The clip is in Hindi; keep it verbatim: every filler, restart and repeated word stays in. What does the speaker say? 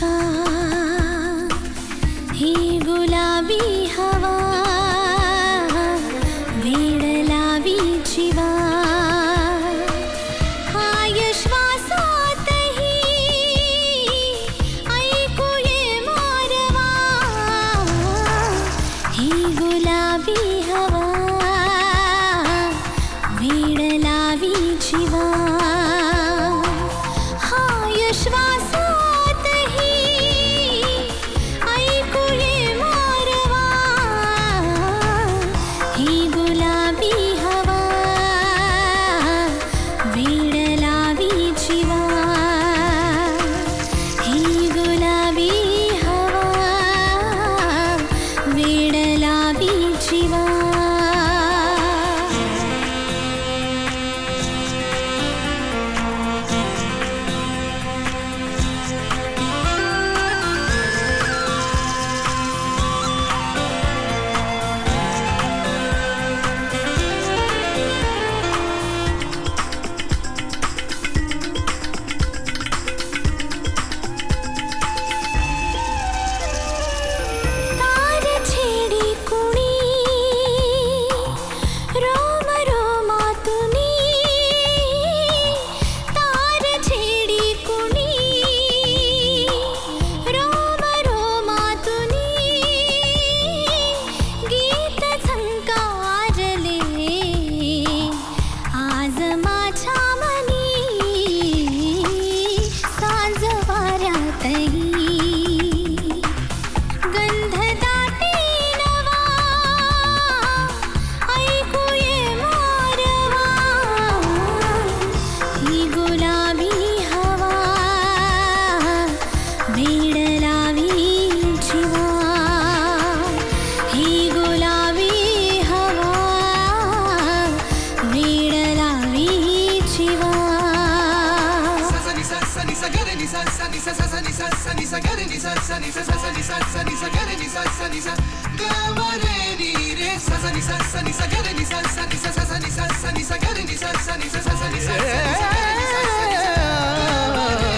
का ही गुलाबी हवा वेडलावी जीवा Hey!